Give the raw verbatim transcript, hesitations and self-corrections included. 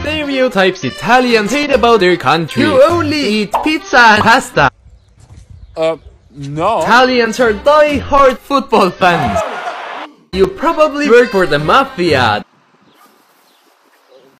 stereotypes Italians hate about their country. You only eat pizza and pasta. Uh, no. Italians are die-hard football fans. You probably work for the mafia.